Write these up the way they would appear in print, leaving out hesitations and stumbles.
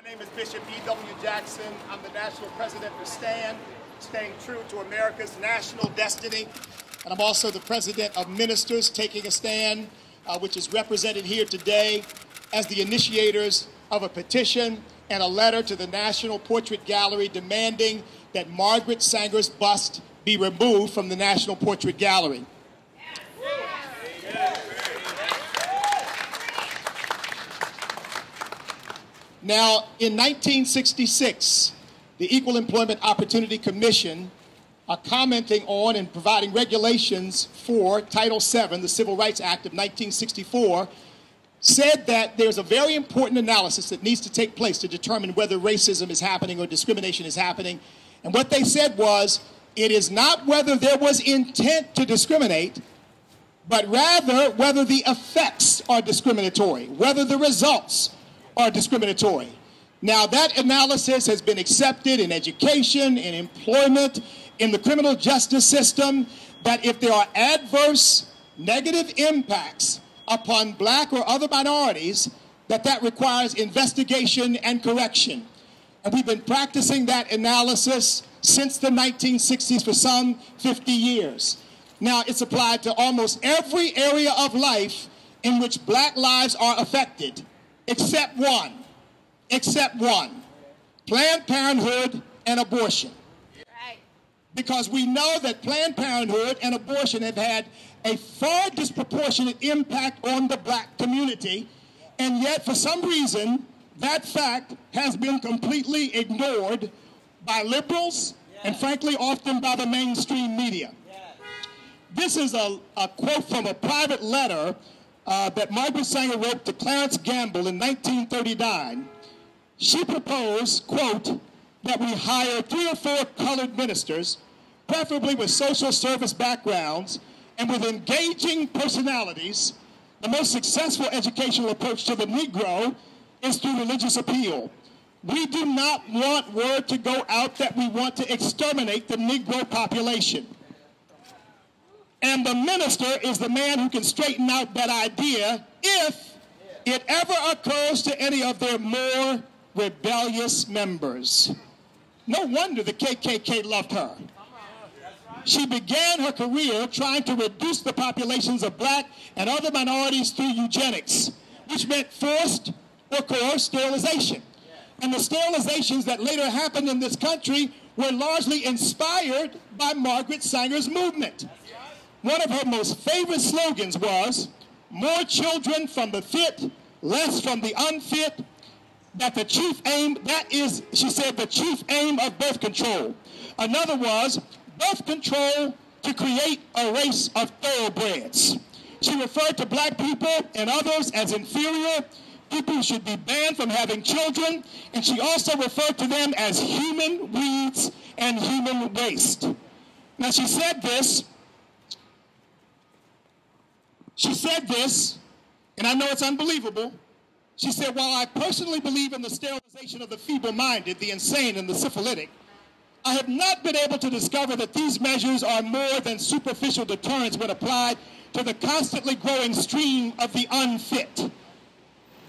My name is Bishop E.W. Jackson. I'm the national president for STAND, staying true to America's national destiny. And I'm also the president of Ministers Taking a Stand, which is represented here today as the initiators of a petition and a letter to the National Portrait Gallery demanding that Margaret Sanger's bust be removed from the National Portrait Gallery. Now, in 1966, the Equal Employment Opportunity Commission are commenting on and providing regulations for Title VII, the Civil Rights Act of 1964, said that there's a very important analysis that needs to take place to determine whether racism is happening or discrimination is happening. And what they said was, it is not whether there was intent to discriminate, but rather whether the effects are discriminatory, whether the results are discriminatory. Now, that analysis has been accepted in education, in employment, in the criminal justice system, that if there are adverse, negative impacts upon black or other minorities, that requires investigation and correction. And we've been practicing that analysis since the 1960s for some 50 years. Now, it's applied to almost every area of life in which black lives are affected, except one. Except one. Planned Parenthood and abortion. Right. Because we know that Planned Parenthood and abortion have had a far disproportionate impact on the black community, and yet for some reason that fact has been completely ignored by liberals, yes, and frankly often by the mainstream media. Yes. This is a quote from a private letter that Margaret Sanger wrote to Clarence Gamble in 1939. She proposed, quote, that we hire 3 or 4 colored ministers, preferably with social service backgrounds and with engaging personalities. The most successful educational approach to the Negro is through religious appeal. We do not want word to go out that we want to exterminate the Negro population. And the minister is the man who can straighten out that idea if it ever occurs to any of their more rebellious members. No wonder the KKK loved her. She began her career trying to reduce the populations of black and other minorities through eugenics, which meant forced or coerced sterilization. And the sterilizations that later happened in this country were largely inspired by Margaret Sanger's movement. One of her most favorite slogans was, more children from the fit, less from the unfit, she said, the chief aim of birth control. Another was, birth control to create a race of thoroughbreds. She referred to black people and others as inferior. People should be banned from having children, and she also referred to them as human weeds and human waste. Now, she said this, and I know it's unbelievable. She said, while I personally believe in the sterilization of the feeble-minded, the insane, and the syphilitic, I have not been able to discover that these measures are more than superficial deterrents when applied to the constantly growing stream of the unfit.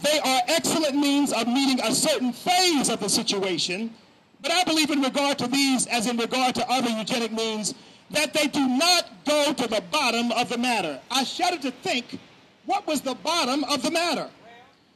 They are excellent means of meeting a certain phase of the situation, but I believe in regard to these, as in regard to other eugenic means, that they do not go to the bottom of the matter. I shudder to think, what was the bottom of the matter?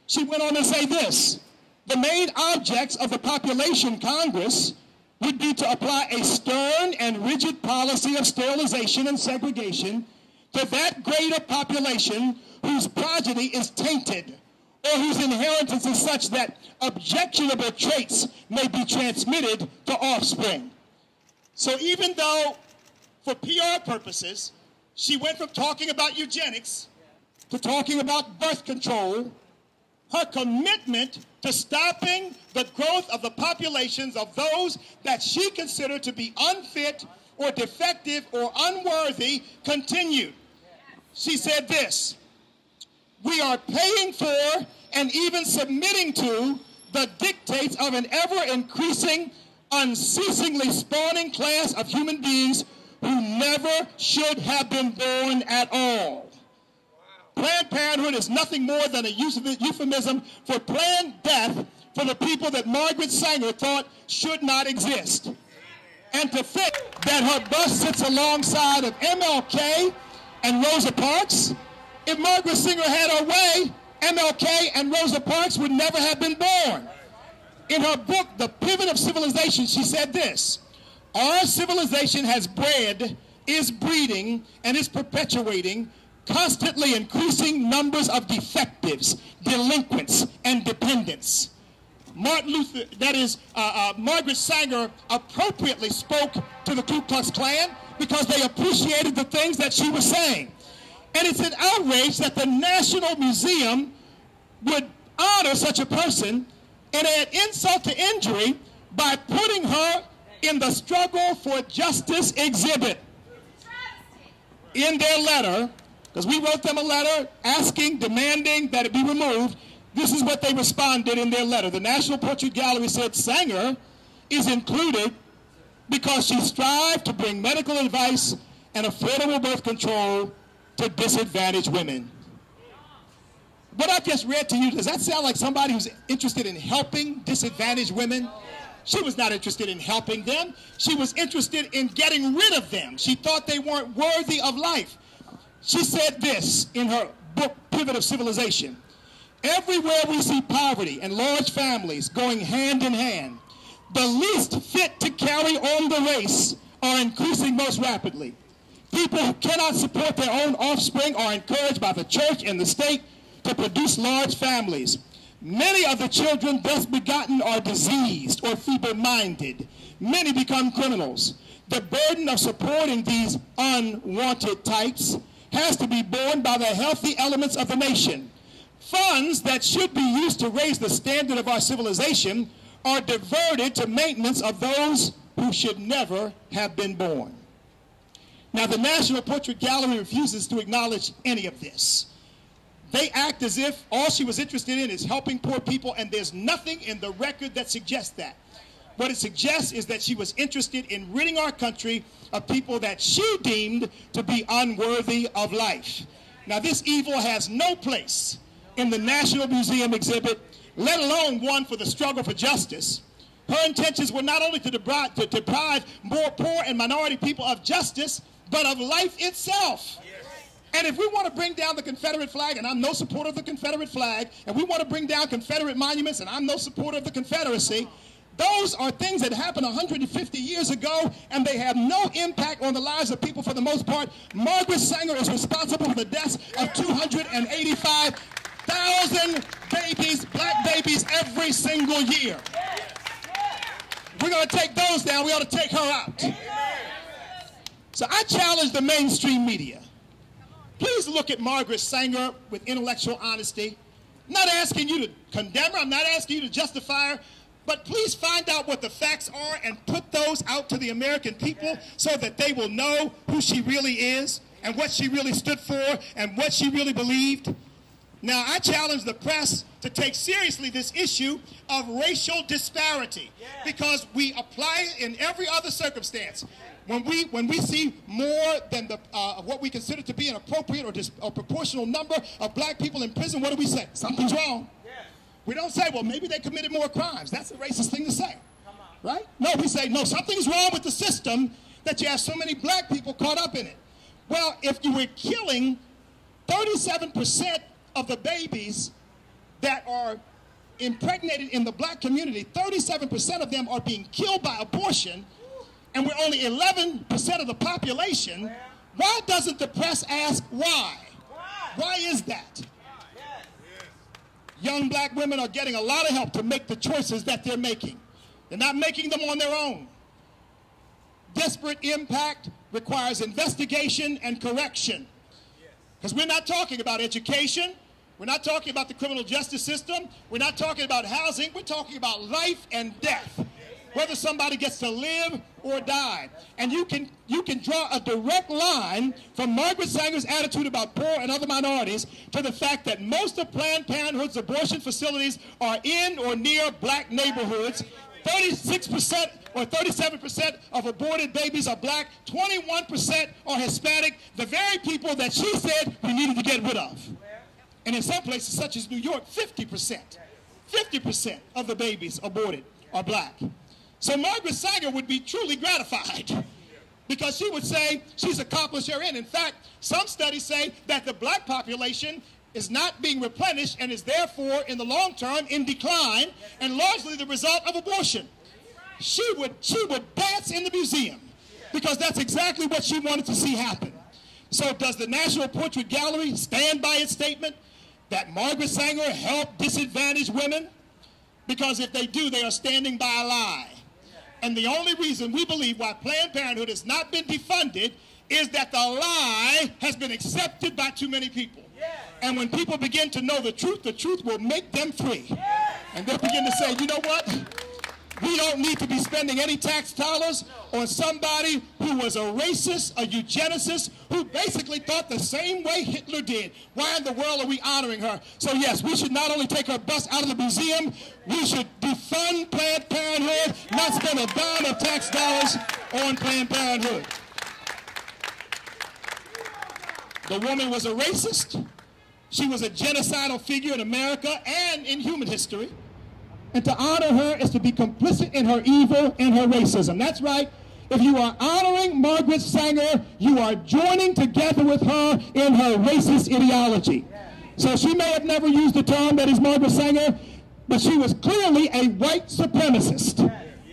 She went on to say this, the main objects of the Population Congress would be to apply a stern and rigid policy of sterilization and segregation to that grade of population whose progeny is tainted or whose inheritance is such that objectionable traits may be transmitted to offspring. So even though for PR purposes, she went from talking about eugenics to talking about birth control. Her commitment to stopping the growth of the populations of those that she considered to be unfit or defective or unworthy continued. She said this, we are paying for and even submitting to the dictates of an ever-increasing, unceasingly spawning class of human beings who never should have been born at all. Wow. Planned Parenthood is nothing more than a euphemism for planned death for the people that Margaret Sanger thought should not exist. And to think that her bust sits alongside of MLK and Rosa Parks, if Margaret Sanger had her way, MLK and Rosa Parks would never have been born. In her book, The Pivot of Civilization, she said this: our civilization has bred, is breeding, and is perpetuating constantly increasing numbers of defectives, delinquents, and dependents. Margaret Sanger appropriately spoke to the Ku Klux Klan because they appreciated the things that she was saying. And it's an outrage that the National Museum would honor such a person and add insult to injury by putting her in the Struggle for Justice exhibit. In their letter, because we wrote them a letter asking, demanding that it be removed, this is what they responded in their letter. The National Portrait Gallery said Sanger is included because she strived to bring medical advice and affordable birth control to disadvantaged women. What I just read to you, does that sound like somebody who's interested in helping disadvantaged women? She was not interested in helping them. She was interested in getting rid of them. She thought they weren't worthy of life. She said this in her book, Pivot of Civilization: everywhere we see poverty and large families going hand in hand, the least fit to carry on the race are increasing most rapidly. People who cannot support their own offspring are encouraged by the church and the state to produce large families. Many of the children thus begotten are diseased or feeble-minded. Many become criminals. The burden of supporting these unwanted types has to be borne by the healthy elements of the nation. Funds that should be used to raise the standard of our civilization are diverted to maintenance of those who should never have been born. Now, the National Portrait Gallery refuses to acknowledge any of this. They act as if all she was interested in is helping poor people, and there's nothing in the record that suggests that. What it suggests is that she was interested in ridding our country of people that she deemed to be unworthy of life. Now, this evil has no place in the National Museum exhibit, let alone one for the struggle for justice. Her intentions were not only to deprive more poor and minority people of justice, but of life itself. Yes. And if we want to bring down the Confederate flag, and I'm no supporter of the Confederate flag, and we want to bring down Confederate monuments, and I'm no supporter of the Confederacy, those are things that happened 150 years ago, and they have no impact on the lives of people for the most part. Margaret Sanger is responsible for the deaths of 285,000 babies, black babies, every single year. We're going to take those down. We ought to take her out. So I challenge the mainstream media. Please look at Margaret Sanger with intellectual honesty. I'm not asking you to condemn her. I'm not asking you to justify her. But please find out what the facts are and put those out to the American people so that they will know who she really is and what she really stood for and what she really believed. Now, I challenge the press to take seriously this issue of racial disparity, because we apply it in every other circumstance. When we see more than what we consider to be an appropriate or proportional number of black people in prison, what do we say? Something's wrong. Yes. We don't say, well, maybe they committed more crimes. That's a racist thing to say, right? No, we say, no, something's wrong with the system that you have so many black people caught up in it. Well, if you were killing 37% of the babies that are impregnated in the black community, 37% of them are being killed by abortion, and we're only 11% of the population, why doesn't the press ask why? Why is that? Yes. Young black women are getting a lot of help to make the choices that they're making. They're not making them on their own. Disparate impact requires investigation and correction. Because we're not talking about education. We're not talking about the criminal justice system. We're not talking about housing. We're talking about life and death, whether somebody gets to live or die. And you can draw a direct line from Margaret Sanger's attitude about poor and other minorities to the fact that most of Planned Parenthood's abortion facilities are in or near black neighborhoods. 36% or 37% of aborted babies are black, 21% are Hispanic, the very people that she said we needed to get rid of. And in some places, such as New York, 50%. 50% of the babies aborted are black. So Margaret Sanger would be truly gratified, because she would say she's accomplished her end. In fact, some studies say that the black population is not being replenished and is therefore, in the long term, in decline and largely the result of abortion. She would dance in the museum, because that's exactly what she wanted to see happen. So does the National Portrait Gallery stand by its statement that Margaret Sanger helped disadvantaged women? Because if they do, they are standing by a lie. And the only reason we believe why Planned Parenthood has not been defunded is that the lie has been accepted by too many people. And when people begin to know the truth will make them free. And they'll begin to say, you know what? We don't need to be spending any tax dollars on somebody who was a racist, a eugenicist, who basically thought the same way Hitler did. Why in the world are we honoring her? So yes, we should not only take her bust out of the museum, we should defund Planned Parenthood, not spend a dime of tax dollars on Planned Parenthood. The woman was a racist. She was a genocidal figure in America and in human history. And to honor her is to be complicit in her evil and her racism. That's right. If you are honoring Margaret Sanger, you are joining together with her in her racist ideology. So she may have never used the term that is Margaret Sanger, but she was clearly a white supremacist.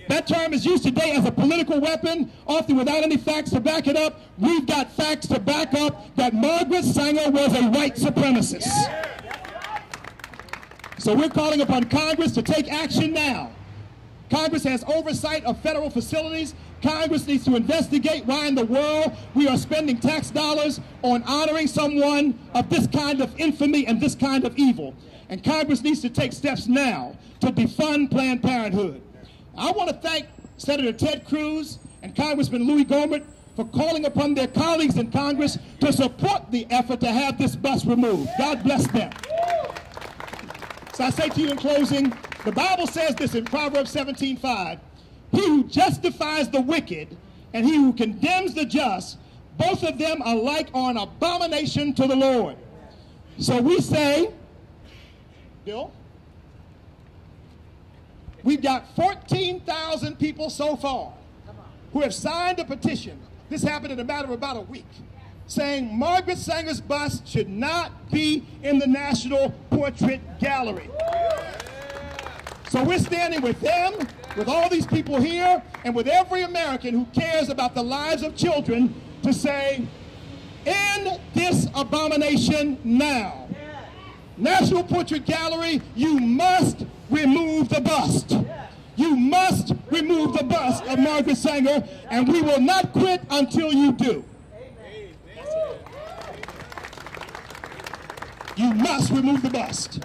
That term is used today as a political weapon, often without any facts to back it up. We've got facts to back up that Margaret Sanger was a white supremacist. So we're calling upon Congress to take action now. Congress has oversight of federal facilities. Congress needs to investigate why in the world we are spending tax dollars on honoring someone of this kind of infamy and this kind of evil. And Congress needs to take steps now to defund Planned Parenthood. I want to thank Senator Ted Cruz and Congressman Louis Gohmert for calling upon their colleagues in Congress to support the effort to have this bust removed. God bless them. So I say to you in closing, the Bible says this in Proverbs 17:5, he who justifies the wicked and he who condemns the just, both of them alike are an abomination to the Lord. So we say, Bill, we've got 14,000 people so far who have signed a petition. This happened in a matter of about a week, saying Margaret Sanger's bust should not be in the National Portrait Gallery. So we're standing with them, with all these people here, and with every American who cares about the lives of children to say, end this abomination now. National Portrait Gallery, you must remove the bust. You must remove the bust of Margaret Sanger, and we will not quit until you do. You must remove the bust.